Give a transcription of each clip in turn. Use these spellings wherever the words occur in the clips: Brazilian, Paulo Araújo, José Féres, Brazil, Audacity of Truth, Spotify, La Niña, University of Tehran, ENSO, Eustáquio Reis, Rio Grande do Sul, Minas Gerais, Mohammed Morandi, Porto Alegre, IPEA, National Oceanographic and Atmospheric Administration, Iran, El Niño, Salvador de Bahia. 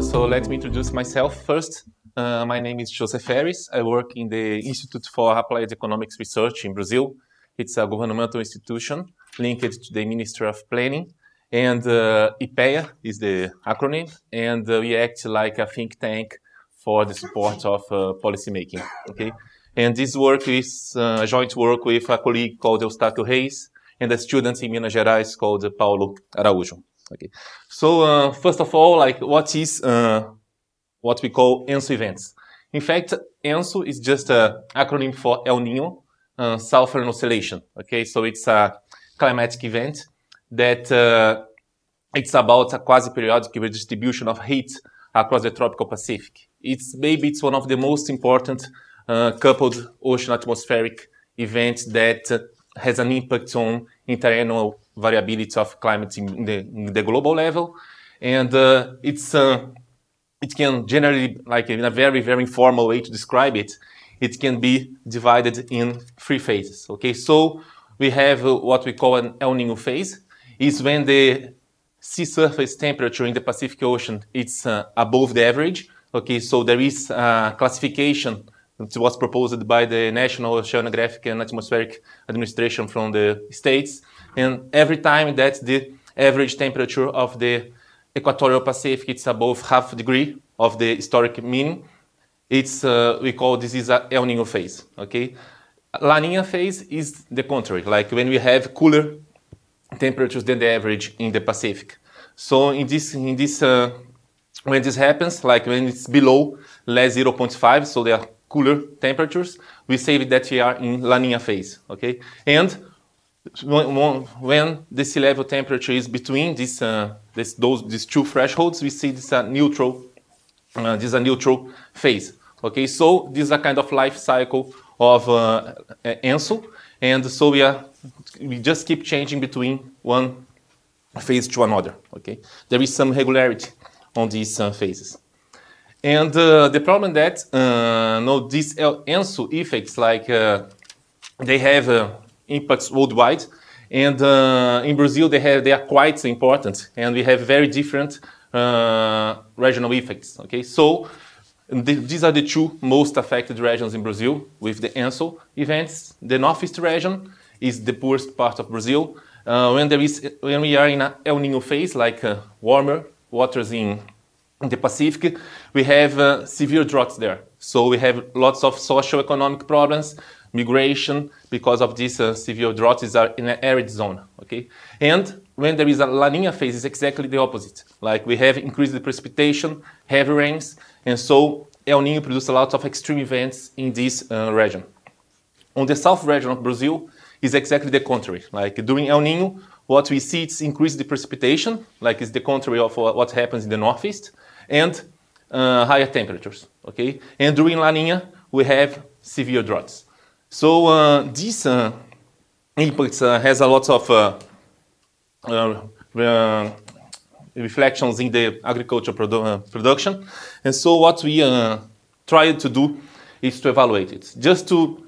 So let me introduce myself first. My name is José Féres. I work in the Institute for Applied Economics Research in Brazil. It's a governmental institution linked to the Ministry of Planning. And IPEA is the acronym. And we act like a think tank for the support of policymaking. Okay? And this work is a joint work with a colleague called Eustáquio Reis and a student in Minas Gerais called Paulo Araújo. Okay. So, first of all, like, what is what we call ENSO events? In fact, ENSO is just an acronym for El Niño, Southern Oscillation. Okay, so it's a climatic event that it's about a quasi-periodic redistribution of heat across the tropical Pacific. Maybe it's one of the most important coupled ocean atmospheric events that has an impact on interannual variability of climate in the global level. And it can generally, like in a very, very informal way to describe it, it can be divided in three phases. Okay, so we have what we call an El Niño phase, is when the sea surface temperature in the Pacific Ocean is above the average. Okay, so there is a classification that was proposed by the National Oceanographic and Atmospheric Administration from the States. And every time that the average temperature of the equatorial Pacific is above half degree of the historic mean, it's we call this is a El Niño phase. Okay, La Niña phase is the contrary, like when we have cooler temperatures than the average in the Pacific. So in this when this happens, like when it's below less 0.5, so there are cooler temperatures, we say that we are in La Niña phase. Okay, and when the sea level temperature is between these two thresholds, we see this a neutral phase. Okay, so this is a kind of life cycle of ENSO, and so we just keep changing between one phase to another. Okay, there is some regularity on these phases. And the problem that these ENSO effects, like they have impacts worldwide, and in Brazil they are quite important, and we have very different regional effects. Okay, so these are the two most affected regions in Brazil with the ENSO events. The northeast region is the poorest part of Brazil. When we are in an El Niño phase, like warmer waters in the Pacific, we have severe droughts there. So we have lots of socio-economic problems, migration, because of this severe drought is in an arid zone. Okay, and when there is a La Niña phase, it's exactly the opposite. Like we have increased precipitation, heavy rains, and so El Niño produces a lot of extreme events in this region. On the south region of Brazil is exactly the contrary. Like during El Niño, what we see is increased precipitation, like it's the contrary of what happens in the northeast, and higher temperatures. Okay, and during La Niña we have severe droughts. So these impacts has a lot of reflections in the agriculture production, and so what we tried to do is to evaluate it, just to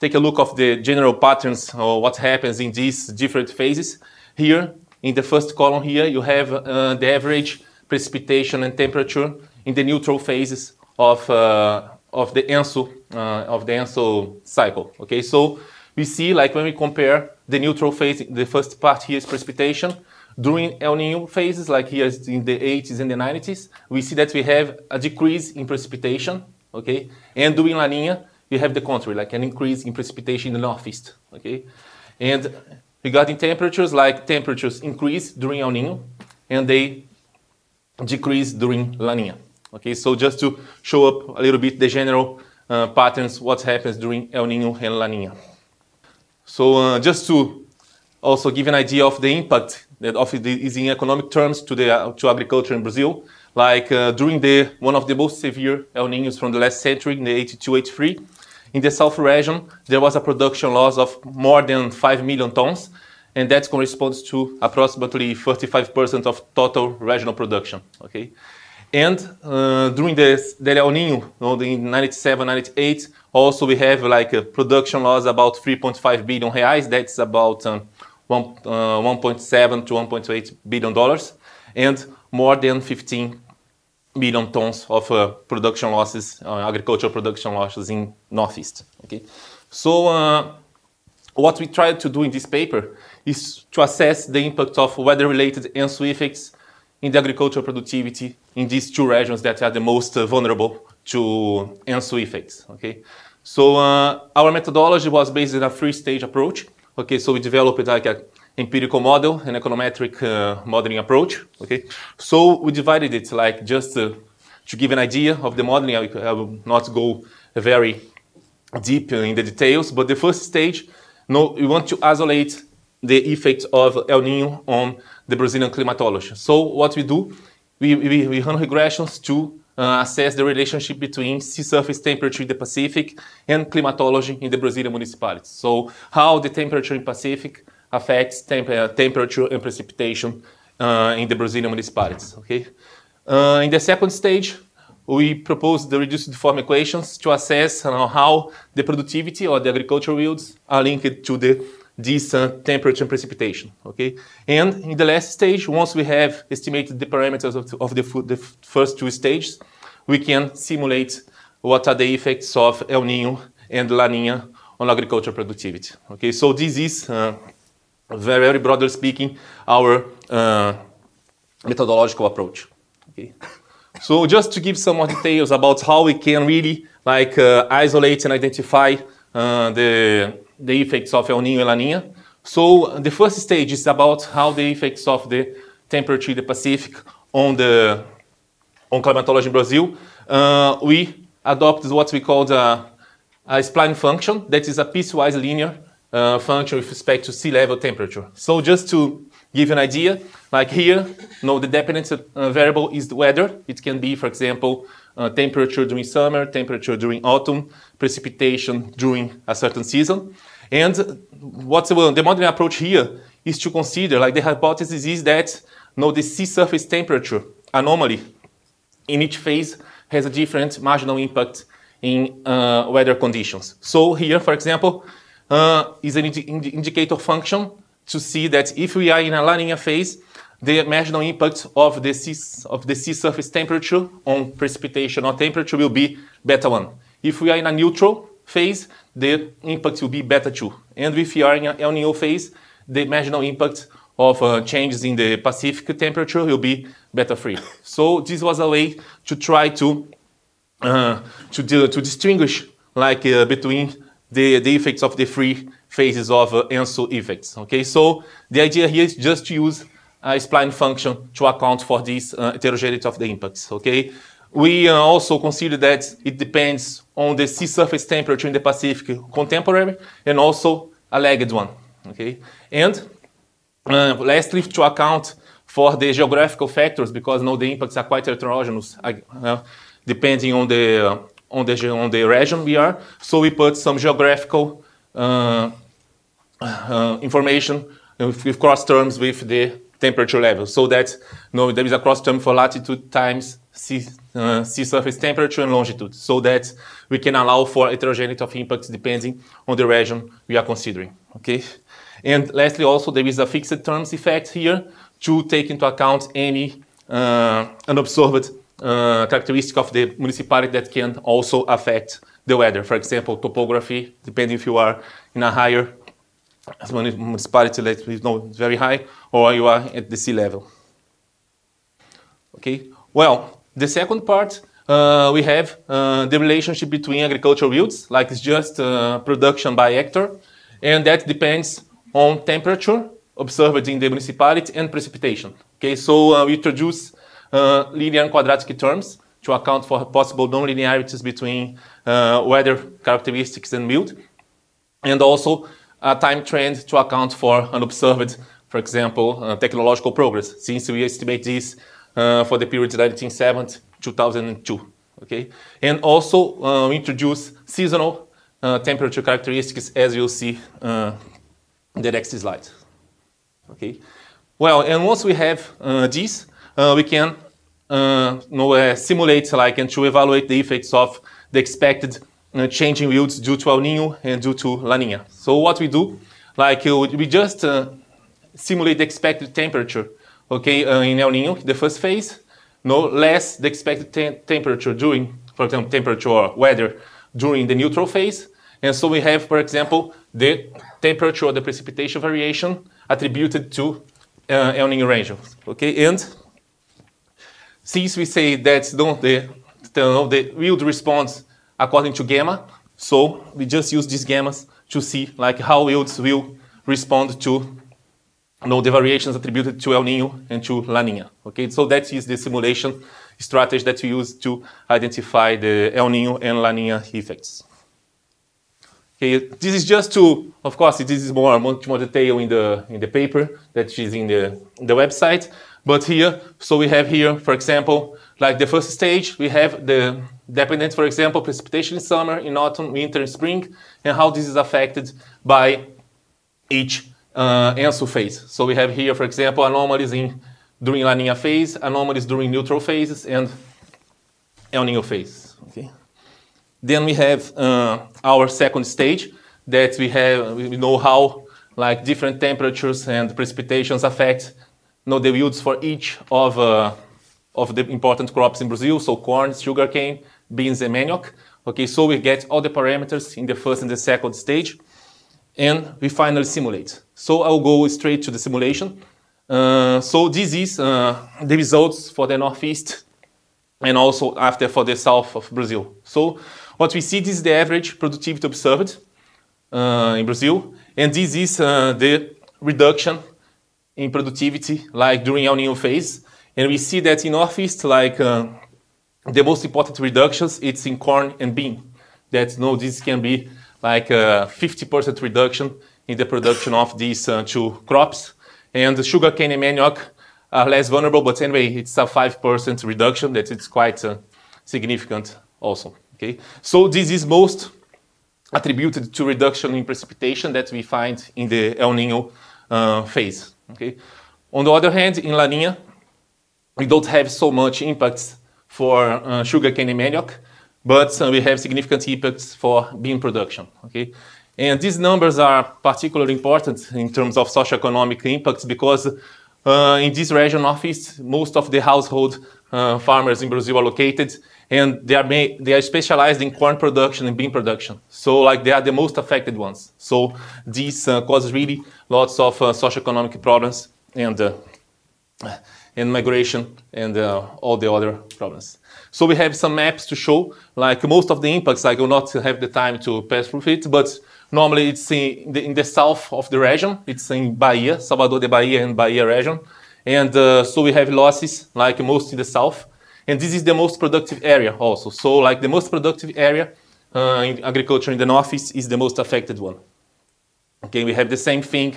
take a look of the general patterns or what happens in these different phases. Here in the first column here you have the average precipitation and temperature in the neutral phases of the ENSO cycle. Okay, so we see, like when we compare the neutral phase, the first part here is precipitation. During El Niño phases, like here in the 80s and the 90s, we see that we have a decrease in precipitation. Okay, and during La Niña we have the contrary, like an increase in precipitation in the northeast. Okay, and regarding temperatures, like temperatures increase during El Niño and they decrease during La Niña. Okay, so just to show up a little bit the general patterns, what happens during El Niño and La Niña. So just to also give an idea of the impact that is in economic terms to agriculture in Brazil, like during one of the most severe El Niños from the last century, in the 82-83, in the south region there was a production loss of more than 5 million tons, and that corresponds to approximately 35% of total regional production. Okay. And during the El Niño, in 97, 98, also we have like a production loss about 3.5 billion reais. That's about $1.7 to $1.8 billion, and more than 15 million tons of production losses, agricultural production losses in Northeast. Okay, so what we tried to do in this paper is to assess the impact of weather-related ENSO effects in the agricultural productivity in these two regions that are the most vulnerable to ENSO effects. Okay, so our methodology was based on a three-stage approach. Okay, so we developed like a empirical model and econometric modeling approach. Okay, so we divided it like just to give an idea of the modeling. I will not go very deep in the details, but the first stage, we want to isolate the effect of El Niño on the Brazilian climatology. So what we do, we run regressions to assess the relationship between sea surface temperature in the Pacific and climatology in the Brazilian municipalities. So how the temperature in Pacific affects temperature and precipitation in the Brazilian municipalities. Okay. In the second stage, we proposed the reduced form equations to assess how the productivity or the agricultural yields are linked to this temperature and precipitation. Okay. And in the last stage, once we have estimated the parameters of the first two stages, we can simulate what are the effects of El Niño and La Niña on agricultural productivity. Okay. So this is very broadly speaking, our methodological approach. Okay. So just to give some more details about how we can really like isolate and identify the effects of El Niño and La Niña. So the first stage is about how the effects of the temperature in the Pacific on climatology in Brazil. We adopted what we called a spline function that is a piecewise linear function with respect to sea level temperature. So just to give an idea, like here, the dependent variable is the weather. It can be, for example, temperature during summer, temperature during autumn, precipitation during a certain season. And what's the modeling approach here is to consider, like the hypothesis is that the sea surface temperature anomaly in each phase has a different marginal impact in weather conditions. So here, for example, is an indicator function to see that if we are in a La Niña phase, the marginal impact of the sea surface temperature on precipitation or temperature will be beta 1. If we are in a neutral phase, the impact will be beta 2. And if we are in an El Niño phase, the marginal impact of changes in the Pacific temperature will be beta 3. So this was a way to try to distinguish like between the effects of the three phases of ENSO effects. Okay, so the idea here is just to use a spline function to account for this heterogeneity of the impacts. Okay, we also consider that it depends on the sea surface temperature in the Pacific contemporary and also a lagged one. Okay, and lastly, to account for the geographical factors, because the impacts are quite heterogeneous depending on the on the region we are, so we put some geographical information with cross terms with the temperature level, so that there is a cross term for latitude times sea surface temperature and longitude, so that we can allow for heterogeneity of impacts depending on the region we are considering. Okay, and lastly, also there is a fixed terms effect here to take into account any unobserved characteristic of the municipality that can also affect the weather. For example, topography, depending if you are in a higher municipality that is very high, or you are at the sea level. Okay. Well, the second part we have the relationship between agricultural yields, like it's just production by hectare, and that depends on temperature observed in the municipality and precipitation. Okay. So we introduce linear and quadratic terms to account for possible non-linearities between weather characteristics and yield, and also a time trend to account for unobserved, for example, technological progress, since we estimate this for the period 1970 to 2002. Okay, and also we introduce seasonal temperature characteristics, as you'll see in the next slide. Okay, well, and once we have these, we can simulate and to evaluate the effects of the expected changing yields due to El Niño and due to La Niña. So what we do, we just simulate the expected temperature, okay, in El Niño, the first phase. less the expected temperature during, for example, temperature or weather during the neutral phase. And so we have, for example, the temperature or the precipitation variation attributed to El Niño regions. Okay, and since we say that's the yield response according to gamma, so we just use these gammas to see like how yields will respond to the variations attributed to El Niño and to La Niña. Okay, so that is the simulation strategy that we use to identify the El Niño and La Niña effects. Okay, this is just to, of course, this is much more detail in the paper that is in the website. But here, so we have here, for example, like the first stage, we have the dependent, for example, precipitation in summer, in autumn, winter, and spring, and how this is affected by each ENSO phase. So we have here, for example, anomalies during La Niña phase, anomalies during neutral phases, and El Niño phase. Okay. Then we have our second stage that we know how like different temperatures and precipitations affect the yields for each of the important crops in Brazil, so corn, sugarcane, beans, and manioc. Okay, so we get all the parameters in the first and the second stage, and we finally simulate. So I'll go straight to the simulation. So this is the results for the Northeast and also after for the South of Brazil. So what we see, this is the average productivity observed in Brazil, and this is the reduction in productivity like during El Niño phase. And we see that in Northeast, like the most important reductions, it's in corn and bean. That this can be like a 50% reduction in the production of these two crops. And the sugarcane and manioc are less vulnerable, but anyway, it's a 5% reduction. That it's quite significant also. Okay, so this is most attributed to reduction in precipitation that we find in the El Niño phase. Okay, on the other hand, in La Niña, we don't have so much impacts for sugarcane and manioc, but we have significant impacts for bean production. Okay, and these numbers are particularly important in terms of socioeconomic impacts because in this region, Northeast, most of the household farmers in Brazil are located, and they are specialized in corn production and bean production. So, like, they are the most affected ones. So, this causes really lots of socioeconomic problems and migration and all the other problems. So, we have some maps to show, like, most of the impacts. I will not have the time to pass through it, but normally it's in the south of the region. It's in Bahia, Salvador de Bahia and Bahia region. And so we have losses, like most in the south. And this is the most productive area also. So like the most productive area in agriculture in the northeast is the most affected one. Okay, we have the same thing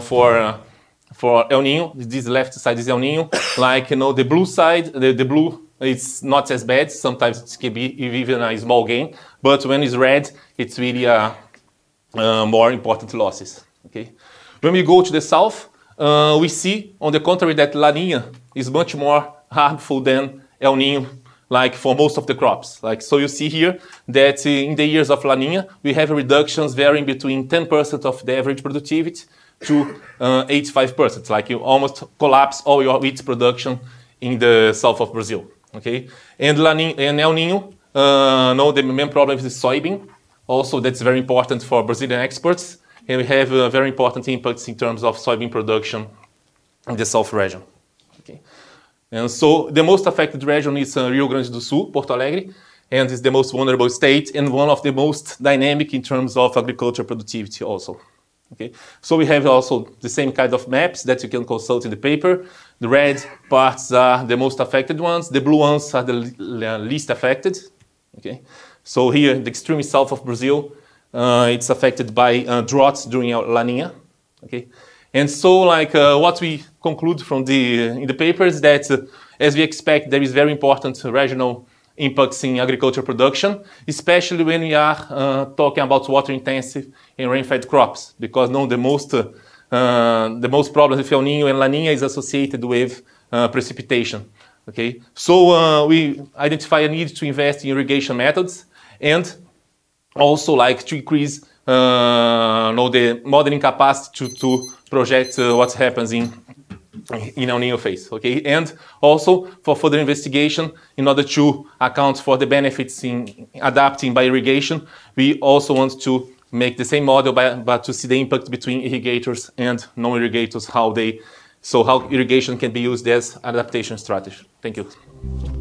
for El Niño. This left side is El Niño. Like, the blue side, the blue, it's not as bad. Sometimes it can be even a small gain. But when it's red, it's really more important losses. Okay, when we go to the south, we see, on the contrary, that La Niña is much more harmful than El Niño, like for most of the crops. Like, so you see here that in the years of La Niña, we have reductions varying between 10% of the average productivity to 85%. Like, you almost collapse all your wheat production in the south of Brazil. Okay, and El Niño, the main problem is the soybean. Also, that's very important for Brazilian exports. And we have very important impacts in terms of soybean production in the south region. Okay. And so the most affected region is Rio Grande do Sul, Porto Alegre, and is the most vulnerable state and one of the most dynamic in terms of agricultural productivity also. Okay. So we have also the same kind of maps that you can consult in the paper. The red parts are the most affected ones. The blue ones are the least affected. Okay. So here, the extreme south of Brazil, it's affected by droughts during La Niña, okay? And so, like, what we conclude from in the paper is that, as we expect, there is very important regional impacts in agricultural production, especially when we are talking about water-intensive and rain-fed crops, because the most problems with El Niño and La Niña is associated with precipitation, okay? So we identify a need to invest in irrigation methods and also, like, to increase the modeling capacity to project what happens in in El Niño phase, okay? And also for further investigation, in order to account for the benefits in adapting by irrigation, we also want to make the same model, but to see the impact between irrigators and non-irrigators, how irrigation can be used as an adaptation strategy. Thank you.